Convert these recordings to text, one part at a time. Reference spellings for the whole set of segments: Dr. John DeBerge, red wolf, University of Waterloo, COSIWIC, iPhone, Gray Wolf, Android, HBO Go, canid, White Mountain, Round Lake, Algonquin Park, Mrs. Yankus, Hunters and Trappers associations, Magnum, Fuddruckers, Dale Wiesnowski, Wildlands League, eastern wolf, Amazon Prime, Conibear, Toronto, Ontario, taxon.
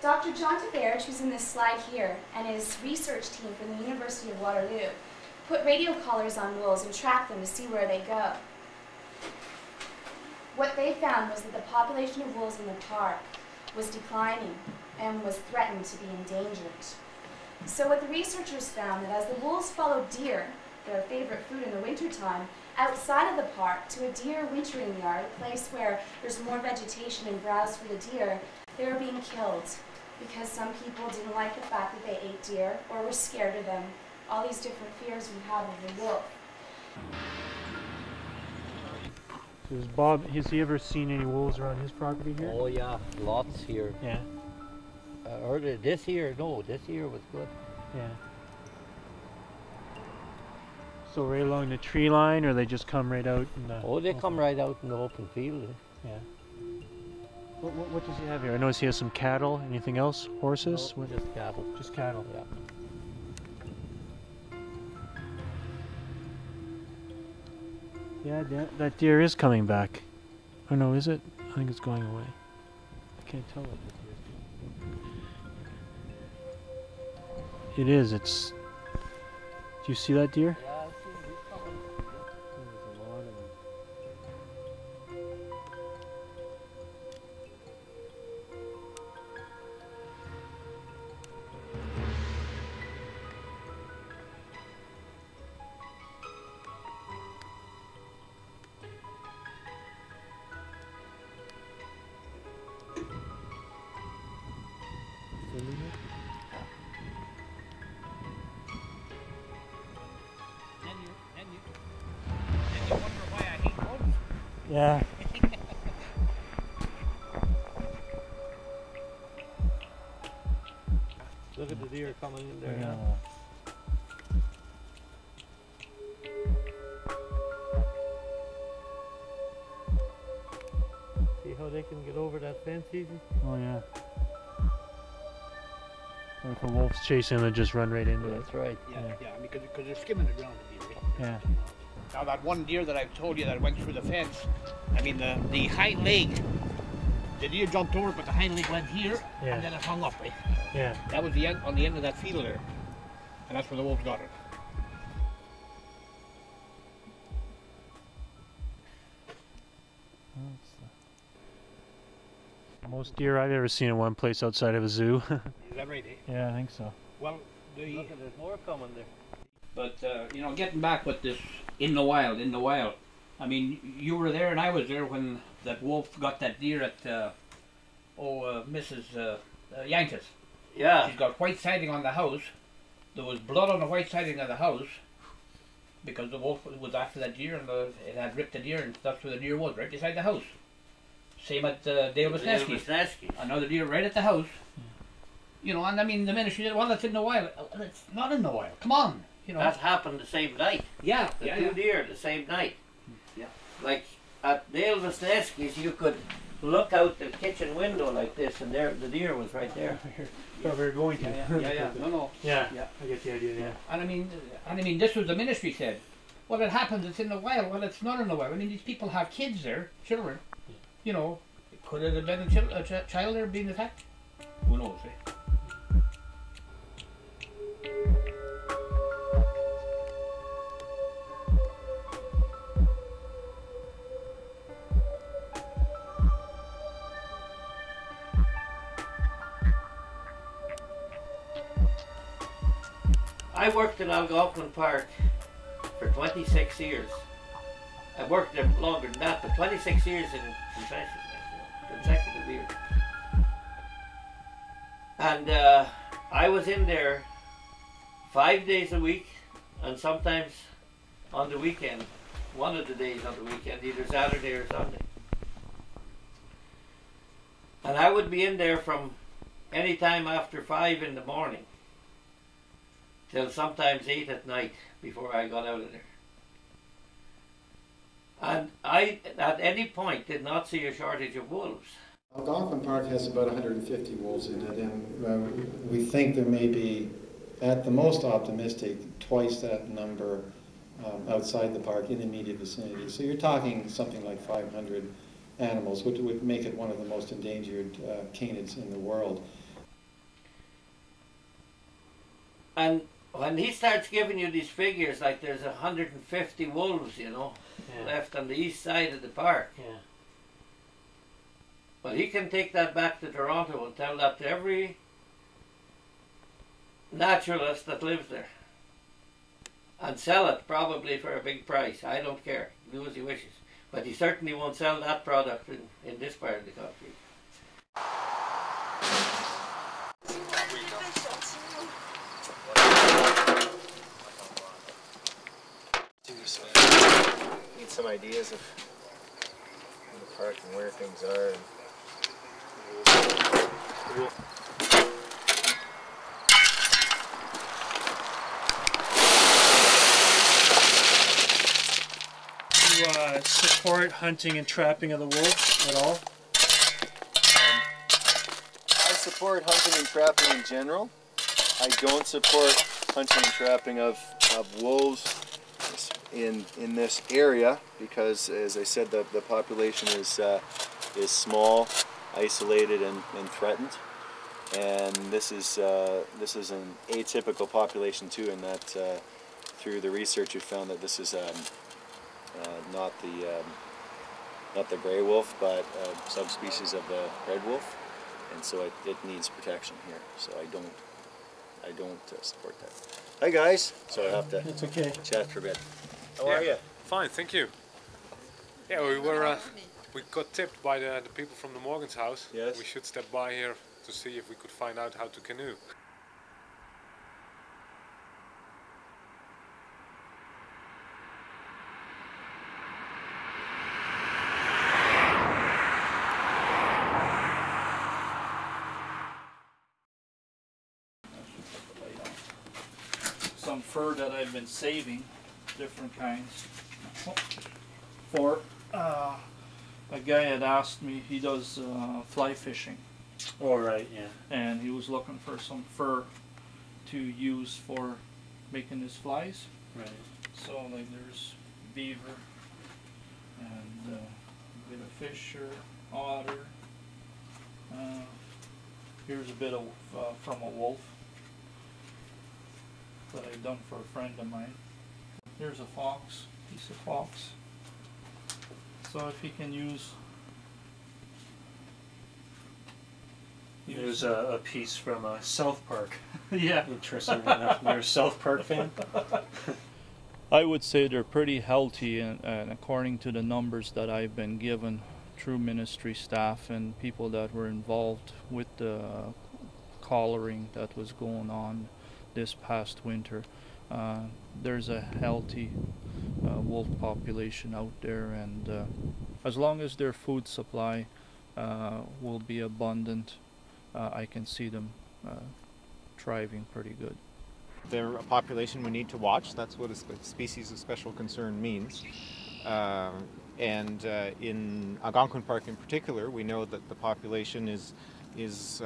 Dr. John DeBerge, who's in this slide here, and his research team from the University of Waterloo, put radio collars on wolves and tracked them to see where they go. What they found was that the population of wolves in the park was declining and was threatened to be endangered. So what the researchers found that as the wolves followed deer, their favorite food in the wintertime, outside of the park to a deer wintering yard, a place where there's more vegetation and browse for the deer, they were being killed because some people didn't like the fact that they ate deer or were scared of them. All these different fears we have of the wolf. So is Bob, has he ever seen any wolves around his property here? Oh yeah, lots here. Yeah. Earlier this year, no, this year was good. Yeah. So right along the tree line, or they just come right out in the... Oh, they come right out in the open field. Yeah. What does he have here? I notice he has some cattle. Anything else? Horses? No, just cattle. Just cattle. Yeah. Yeah, that deer is coming back. Oh no, is it? I think it's going away. I can't tell what it is. It is, it's... Do you see that deer? Yeah. And you wonder why I hate wolves? Yeah. Look at the deer coming in there. Yeah. See how they can get over that fence easy? Oh yeah. If a wolf's chasing, they just run right into it. That's right. Yeah, yeah. I mean, because they're skimming the ground. Yeah. Now that one deer that I've told you that went through the fence, I mean the hind leg, the deer jumped over, but the hind leg went here, and then it hung up. Right? Yeah. That was the end, on the end of that field there, and that's where the wolves got it. Most deer I've ever seen in one place outside of a zoo. Is that right, eh? Yeah, I think so. Well, look, there's more coming there. But, you know, getting back with this in the wild. I mean, you were there and I was there when that wolf got that deer at, Mrs. Yankus. Yeah. She's got white siding on the house. There was blood on the white siding of the house because the wolf was after that deer and it had ripped the deer, and that's where the deer was, right beside the house. Same at Dale Wiesnowski. Another deer right at the house. You know, and I mean, the minute she said, well, that's in the wild. It's not in the wild. Come on. You know. That's happened the same night. Yeah. The two deer the same night. Yeah. Like, at Dale Wiesnowski's, you could look out the kitchen window like this, and there the deer was right there. Yeah. We were going to. Yeah. No. Yeah. I get the idea, yeah. And I mean, this was the ministry said, well, it happens, it's in the wild. Well, it's not in the wild. I mean, these people have kids there, children. You know, could it have been a child there being attacked? Who knows, eh? I worked in Algonquin Park for 26 years. I worked there longer than that, but 26 years in consecutive years. And I was in there 5 days a week, and sometimes on the weekend, one of the days on the weekend, either Saturday or Sunday. And I would be in there from any time after 5 in the morning till sometimes 8 at night before I got out of there. And I, at any point, did not see a shortage of wolves. Algonquin Park has about 150 wolves in it, and we think there may be, at the most optimistic, twice that number outside the park in the immediate vicinity. So you're talking something like 500 animals, which would make it one of the most endangered canids in the world. And when he starts giving you these figures, like there's 150 wolves, you know, left on the east side of the park. Yeah. Well, he can take that back to Toronto and tell that to every naturalist that lives there. And sell it, probably for a big price. I don't care. Do as he wishes. But he certainly won't sell that product in this part of the country. Need some ideas of the park and where things are. Cool. Support hunting and trapping of the wolf at all? I support hunting and trapping in general. I don't support hunting and trapping of wolves in this area because, as I said, the population is small, isolated, and threatened. And this is an atypical population too, in that through the research we found that this is not the gray wolf, but a subspecies of the red wolf, and so it needs protection here. So I don't support that. Hi guys. So I have to chat for a bit. How are you? Fine, thank you. Yeah, we got tipped by the people from the Morgan's house. Yes. We should step by here to see if we could find out how to canoe. Fur that I've been saving, different kinds. For a guy had asked me, he does fly fishing. All right, yeah. And he was looking for some fur to use for making his flies. Right. So like there's beaver and a bit of fisher, otter. Here's a bit of from a wolf that I've done for a friend of mine. Here's a fox, piece of fox. So if he can use there's a piece from South Park. Yeah. Interesting enough, you're a South Park fan? I would say they're pretty healthy, and according to the numbers that I've been given through ministry staff and people that were involved with the collaring that was going on this past winter, there's a healthy wolf population out there, and as long as their food supply will be abundant, I can see them thriving pretty good. They're a population we need to watch. That's what a species of special concern means. And in Algonquin Park in particular, we know that the population is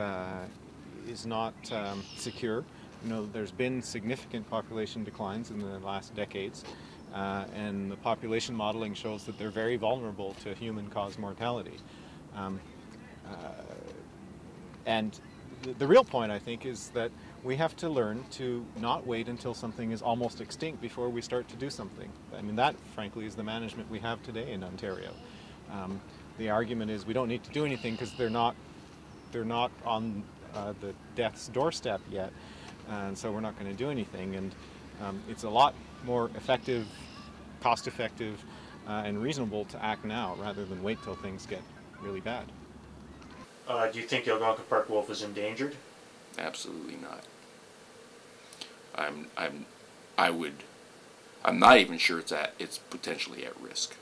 not secure. You know, there's been significant population declines in the last decades, and the population modeling shows that they're very vulnerable to human-caused mortality. And the real point, I think, is that we have to learn to not wait until something is almost extinct before we start to do something. I mean, that, frankly, is the management we have today in Ontario. The argument is we don't need to do anything because they're not on the death's doorstep yet. And so we're not going to do anything, and it's a lot more effective, cost-effective, and reasonable to act now rather than wait till things get really bad. Do you think the Algonquin Park wolf is endangered? Absolutely not. I'm not even sure it's potentially at risk.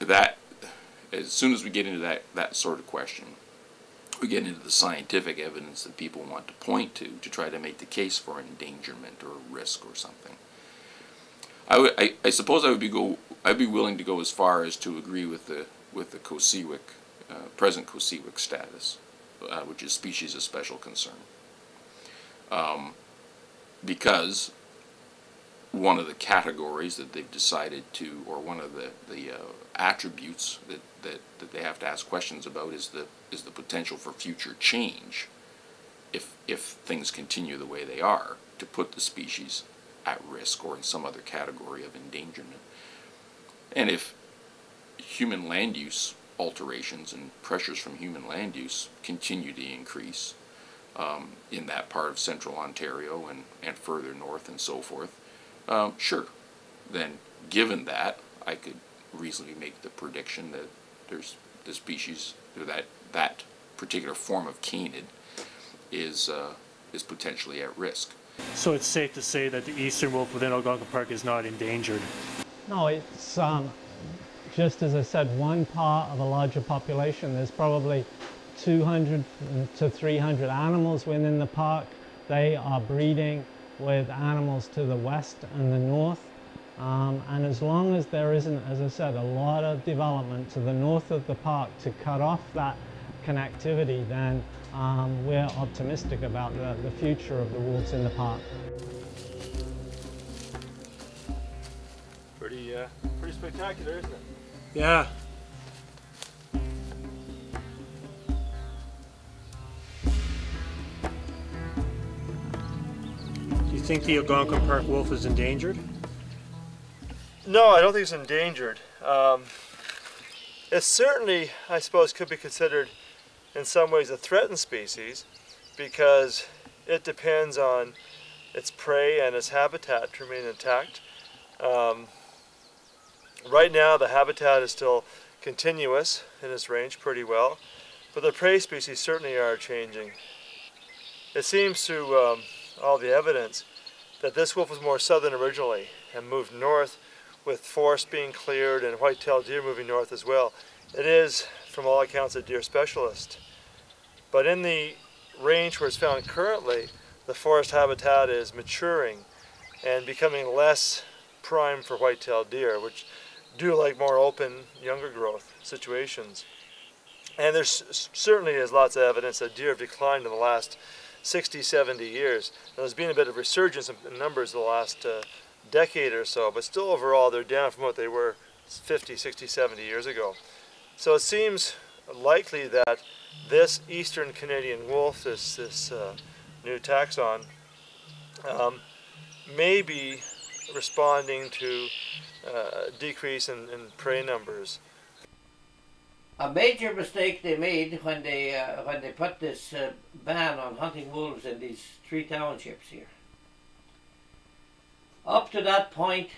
That, as soon as we get into that sort of question, we get into the scientific evidence that people want to point to try to make the case for endangerment or risk or something. I suppose I'd be willing to go as far as to agree with the COSIWIC, present COSIWIC status, which is species of special concern, because one of the categories that they've decided to, or one of the attributes that they have to ask questions about is the potential for future change if things continue the way they are, to put the species at risk or in some other category of endangerment. And if human land use alterations and pressures from human land use continue to increase in that part of central Ontario and further north and so forth, sure, then given that, I could reasonably make the prediction that there's the species, or that particular form of canid is potentially at risk. So it's safe to say that the eastern wolf within Algonquin Park is not endangered? No, it's just as I said, one part of a larger population. There's probably 200 to 300 animals within the park. They are breeding with animals to the west and the north. And as long as there isn't, as I said, a lot of development to the north of the park to cut off that connectivity, then we're optimistic about the future of the wolves in the park. Pretty spectacular, isn't it? Yeah. Do you think the Algonquin Park wolf is endangered? No, I don't think it's endangered. It certainly, I suppose, could be considered in some ways a threatened species, because it depends on its prey and its habitat to remain intact. Right now the habitat is still continuous in its range pretty well, but the prey species certainly are changing. It seems through all the evidence that this wolf was more southern originally and moved north with forest being cleared and white-tailed deer moving north as well. It is, from all accounts, a deer specialist. But in the range where it's found currently, the forest habitat is maturing and becoming less prime for white-tailed deer, which do like more open, younger growth situations. And there certainly is lots of evidence that deer have declined in the last 60, 70 years. Now, there's been a bit of resurgence in numbers the last decade or so, but still overall they're down from what they were 50, 60, 70 years ago. So it seems likely that this eastern Canadian wolf, this new taxon, may be responding to a decrease in prey numbers. A major mistake they made when they put this ban on hunting wolves in these three townships here. Up to that point,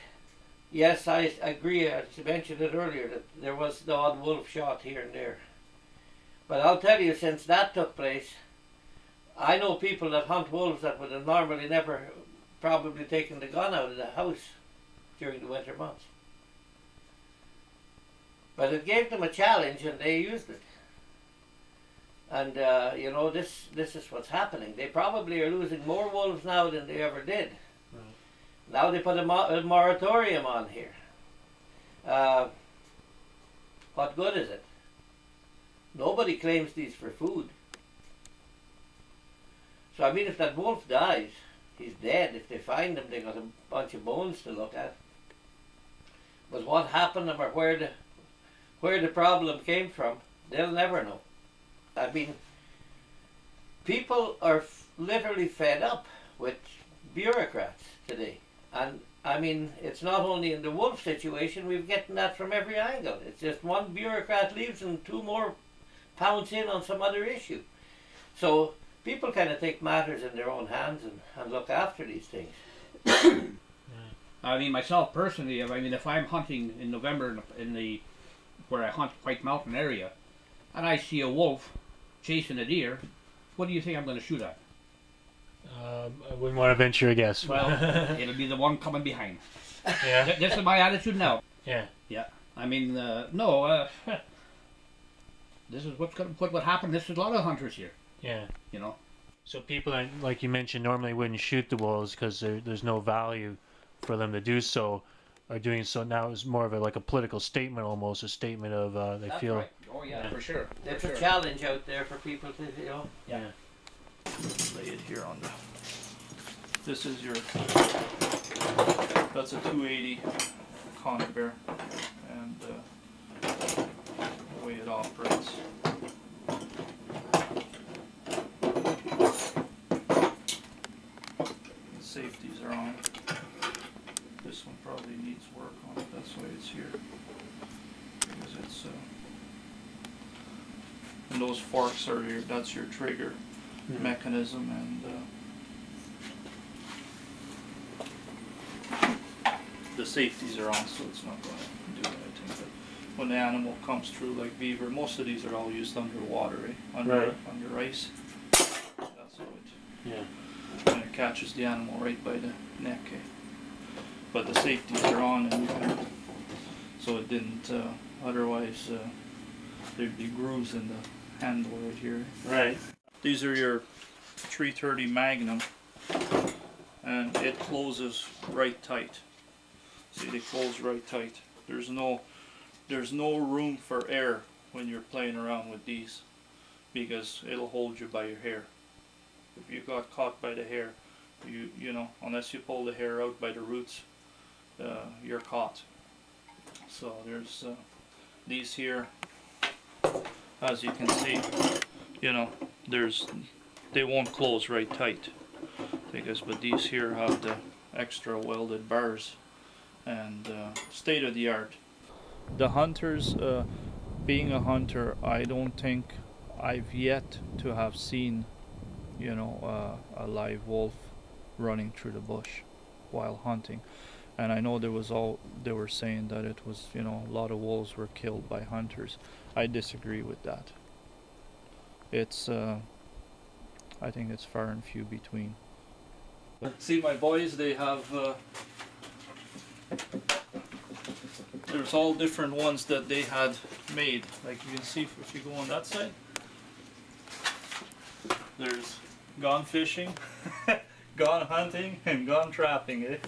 yes, I agree, I mentioned it earlier, that there was the odd wolf shot here and there. But I'll tell you, since that took place, I know people that hunt wolves that would have normally never probably taken the gun out of the house during the winter months. But it gave them a challenge and they used it. And, you know, this is what's happening. They probably are losing more wolves now than they ever did. Now they put a moratorium on here. What good is it? Nobody claims these for food. So I mean, if that wolf dies, he's dead. If they find him, they got a bunch of bones to look at. But what happened to them, or where the problem came from, they'll never know. I mean, people are literally fed up with bureaucrats today. And I mean, it's not only in the wolf situation, we've gotten that from every angle. It's just one bureaucrat leaves and two more pounce in on some other issue. So people kind of take matters in their own hands and look after these things. I mean, myself personally, I mean, if I'm hunting in November in the where I hunt White Mountain area, and I see a wolf chasing a deer, what do you think I'm going to shoot at? I wouldn't want to venture a guess. Well, it'll be the one coming behind. Yeah. This is my attitude now. Yeah. Yeah. I mean, no, this is what happened. This is a lot of hunters here. Yeah. You know? So people, like you mentioned, normally wouldn't shoot the wolves because there's no value for them to do so, are doing so now. It's more of a, like a political statement almost, a statement of they That's feel... Right. Oh, yeah, for sure. There's a challenge out there for people to, you know? Yeah. Yeah. Lay it here on the. This is your. That's a 280 Conibear, and way it operates. The safeties are on. This one probably needs work on it. That's why it's here. Because it's and those forks are your, that's your trigger mechanism, and the safeties are on, so it's not going to do it, I think. But when the animal comes through, like beaver, most of these are all used underwater, eh? Under ice. That's how it. Yeah. And it catches the animal right by the neck, eh? But the safeties are on, and so it didn't. Otherwise, there'd be grooves in the handle right here. Right. These are your 330 Magnum, and it closes right tight. See, they close right tight. There's no room for air when you're playing around with these, because it'll hold you by your hair. If you got caught by the hair, you know, unless you pull the hair out by the roots, you're caught. So there's these here, as you can see, you know, they won't close right tight, because but these here have the extra welded bars. And state-of-the-art. The hunters, being a hunter, I don't think I've yet to have seen, you know, a live wolf running through the bush while hunting. And I know there was all, they were saying that it was, you know, a lot of wolves were killed by hunters. I disagree with that. It's, I think it's far and few between. See, my boys, they have there's all different ones that they had made. Like you can see, if you go on that side, there's gone fishing, gone hunting, and gone trapping, eh?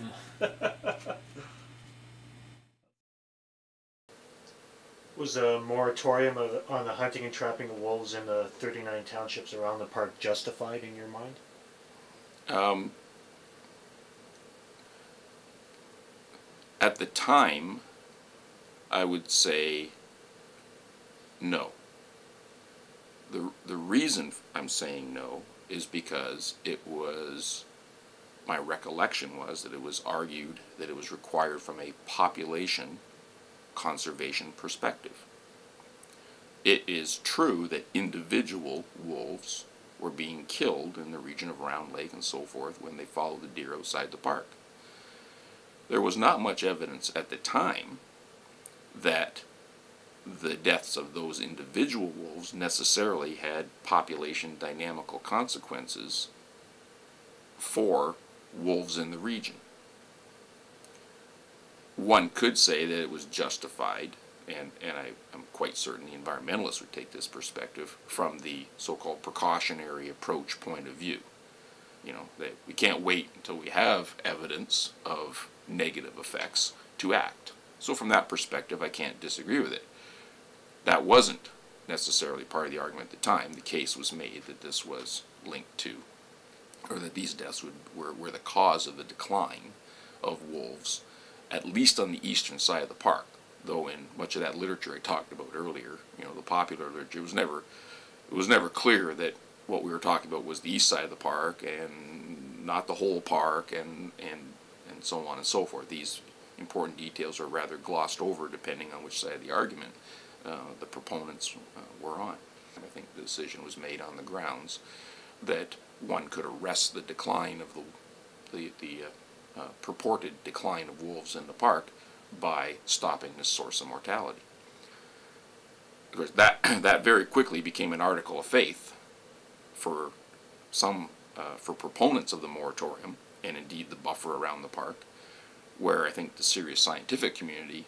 Was a moratorium on the hunting and trapping of wolves in the 39 townships around the park justified in your mind? At the time, I would say no. The reason I'm saying no is because it was, my recollection was that it was argued that it was required from a population conservation perspective. It is true that individual wolves were being killed in the region of Round Lake and so forth when they followed the deer outside the park. There was not much evidence at the time that the deaths of those individual wolves necessarily had population dynamical consequences for wolves in the region. One could say that it was justified, and I'm quite certain the environmentalists would take this perspective from the so-called precautionary approach point of view. You know, that we can't wait until we have evidence of negative effects to act. So from that perspective, I can't disagree with it. That wasn't necessarily part of the argument at the time. The case was made that this was linked to, or that these deaths were the cause of the decline of wolves, at least on the eastern side of the park. Though in much of that literature I talked about earlier, you know, the popular literature, it was never clear that what we were talking about was the east side of the park and not the whole park, and so on and so forth. These important details are rather glossed over depending on which side of the argument the proponents were on. I think the decision was made on the grounds that one could arrest the decline of the purported decline of wolves in the park by stopping this source of mortality. Of course, that very quickly became an article of faith for some for proponents of the moratorium, and indeed the buffer around the park, where I think the serious scientific community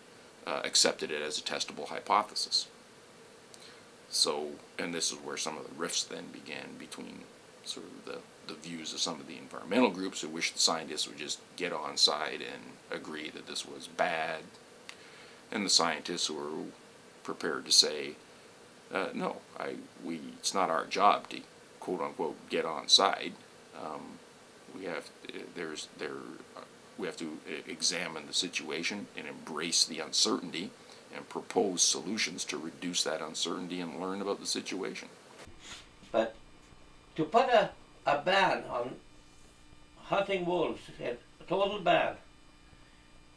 accepted it as a testable hypothesis. So, and this is where some of the rifts then began between sort of the views of some of the environmental groups who wished the scientists would just get on side and agree that this was bad, and the scientists who were prepared to say, no, it's not our job to quote-unquote get on side. We have to examine the situation and embrace the uncertainty, and propose solutions to reduce that uncertainty and learn about the situation. But to put a ban on hunting wolves, a total ban,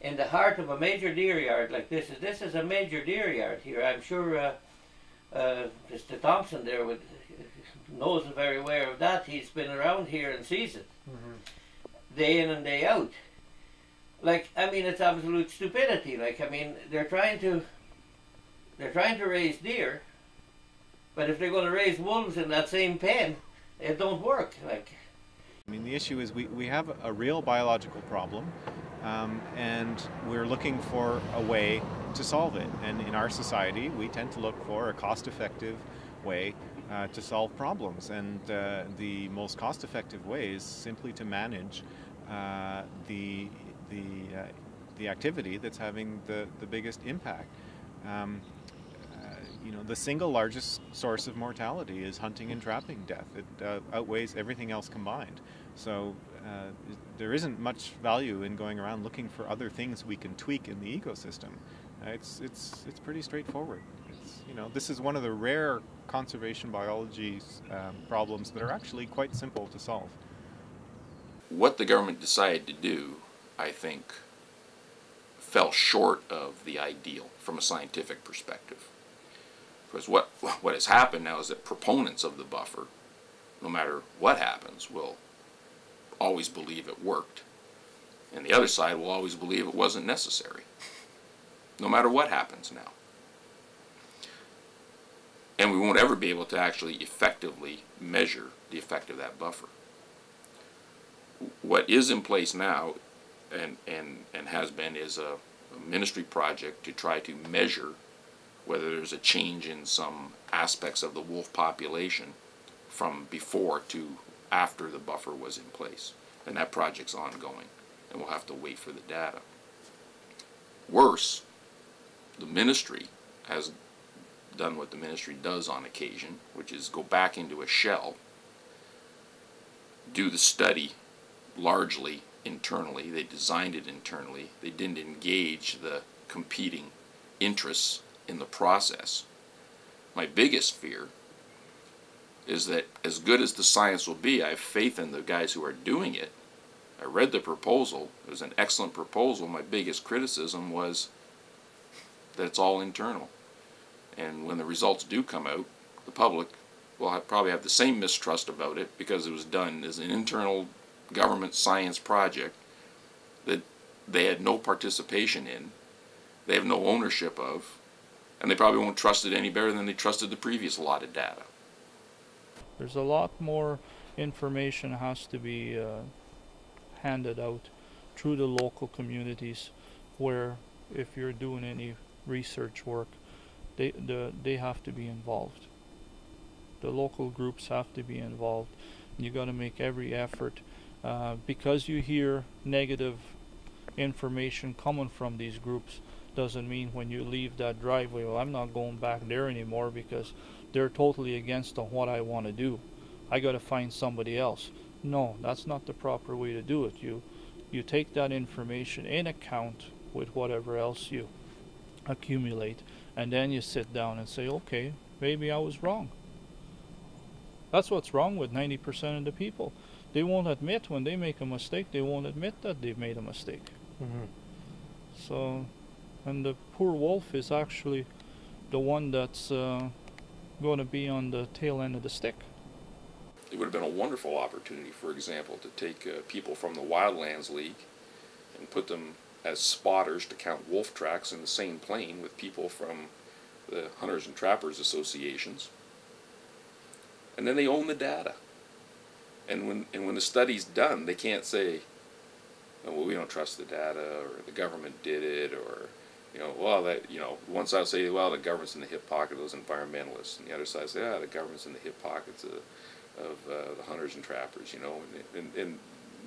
in the heart of a major deer yard like this is a major deer yard here. I'm sure Mr. Thompson there knows very aware of that. He's been around here and sees it, day in and day out. Like, I mean, it's absolute stupidity. Like, I mean, they're trying to raise deer, but if they're going to raise wolves in that same pen, it don't work. Like, I mean, the issue is we have a real biological problem. And we're looking for a way to solve it. And in our society, we tend to look for a cost-effective way to solve problems. And the most cost-effective way is simply to manage the activity that's having the biggest impact. You know, the single largest source of mortality is hunting and trapping death. It outweighs everything else combined. So there isn't much value in going around looking for other things we can tweak in the ecosystem. It's pretty straightforward. It's, you know, this is one of the rare conservation biology problems that are actually quite simple to solve. What the government decided to do, I think, fell short of the ideal from a scientific perspective. Because what has happened now is that proponents of the buffer, no matter what happens, will always believe it worked. And the other side will always believe it wasn't necessary, no matter what happens now. And we won't ever be able to actually effectively measure the effect of that buffer. What is in place now, and has been, is a ministry project to try to measure whether there's a change in some aspects of the wolf population from before to after the buffer was in place. And that project's ongoing, and we'll have to wait for the data. Worse, the ministry has done what the ministry does on occasion, which is go back into a shell, do the study largely internally. They designed it internally. They didn't engage the competing interests in the process. My biggest fear is that, as good as the science will be, I have faith in the guys who are doing it. I read the proposal. It was an excellent proposal. My biggest criticism was that it's all internal. And when the results do come out, the public will probably have the same mistrust about it, because it was done as an internal government science project that they had no participation in, they have no ownership of, and they probably won't trust it any better than they trusted the previous lot of data. There's a lot more information has to be handed out through the local communities, where if you're doing any research work, they have to be involved. The local groups have to be involved. You got to make every effort, because you hear negative information coming from these groups. Doesn't mean when you leave that driveway, well, I'm not going back there anymore because they're totally against what I want to do. I got to find somebody else. No, that's not the proper way to do it. You take that information in account with whatever else you accumulate, and then you sit down and say, okay, maybe I was wrong. That's what's wrong with 90% of the people. They won't admit when they make a mistake. They won't admit that they've made a mistake. So. And the poor wolf is actually the one that's going to be on the tail end of the stick. It would have been a wonderful opportunity, for example, to take people from the Wildlands League and put them as spotters to count wolf tracks in the same plane with people from the Hunters and Trappers associations. And then they own the data. And when the study's done, they can't say, oh, well, we don't trust the data, or the government did it, or you know, well, that, you know, one side will say, well, the government's in the hip pocket of those environmentalists, and the other side will say, ah, the government's in the hip pockets of the hunters and trappers, you know, and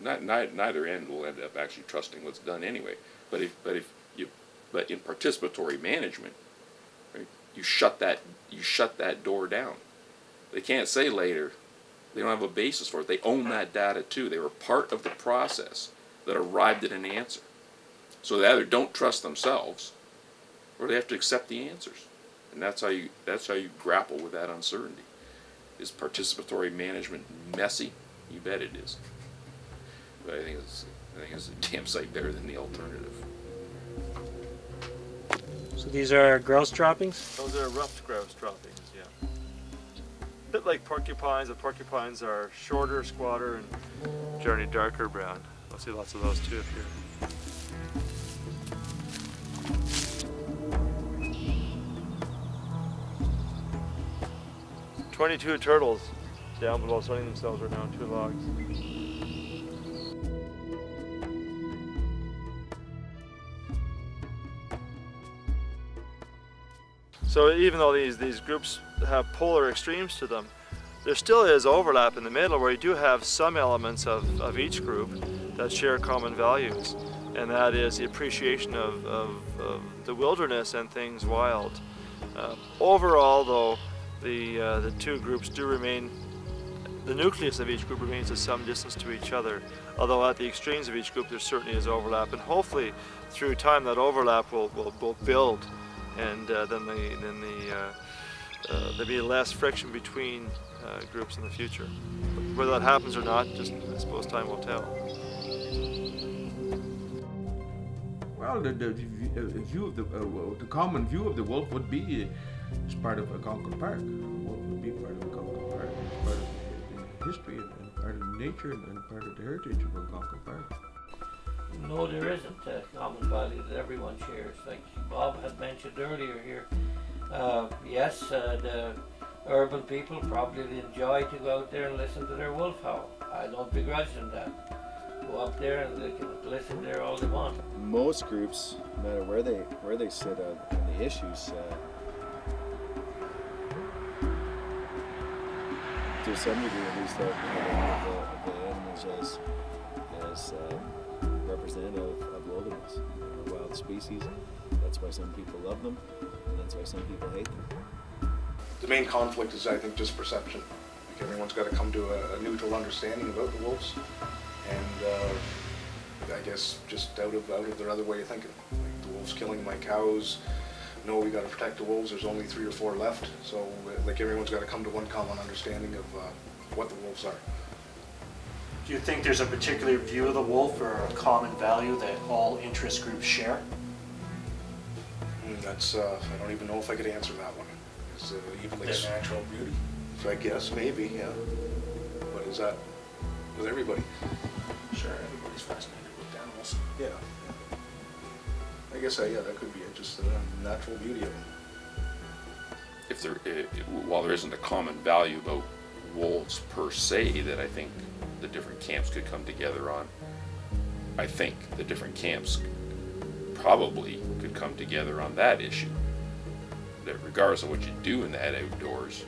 neither end will end up actually trusting what's done anyway. But in participatory management, right, you shut that door down. They can't say later, they don't have a basis for it. They own that data too. They were part of the process that arrived at an answer. So they either don't trust themselves, or they have to accept the answers. And that's how you grapple with that uncertainty. Is participatory management messy? You bet it is. But I think it's a damn sight better than the alternative. So these are grouse droppings? Those are ruffed grouse droppings, yeah. A bit like porcupines. The porcupines are shorter, squatter, and generally darker brown. I'll see lots of those too up here. Twenty-two turtles down below sunning themselves right now on 2 logs. So even though these groups have polar extremes to them, there still is overlap in the middle where you do have some elements of each group that share common values, and that is the appreciation of the wilderness and things wild. Overall though, the two groups do remain, the nucleus of each group remains at some distance to each other, although at the extremes of each group there certainly is overlap, and hopefully through time that overlap will build, and then there'll be less friction between groups in the future. Whether that happens or not, just I suppose time will tell. Well, the common view of the wolf would be it's part of Algonquin Park. Wolf would be part of Algonquin Park. It's part of the history and part of nature and part of the heritage of Algonquin Park. No, there isn't a common value that everyone shares. Like Bob had mentioned earlier here, yes, the urban people probably enjoy to go out there and listen to their wolf howl. I don't begrudge them that. Go up there and they can listen there all they want. Most groups, no matter where they sit on the issues, to some degree at least, the animals as representative of wilderness, wild species. That's why some people love them, and that's why some people hate them. The main conflict is, I think, just perception. Like everyone's got to come to a neutral understanding about the wolves, and I guess just out of their other way of thinking. Like the wolves killing my cows. No, we got to protect the wolves. There's only 3 or 4 left, so like everyone's got to come to one common understanding of what the wolves are. Do you think there's a particular view of the wolf or a common value that all interest groups share? That's I don't even know if I could answer that one. Is it even like their natural beauty? So I guess maybe, yeah. But is that with everybody? Sure, everybody's fascinated with animals. Yeah. I guess, yeah, that could be it, just the natural beauty of them. If there, while there isn't a common value about wolves per se that I think the different camps could come together on, I think the different camps probably could come together on that issue. That regardless of what you do in that outdoors,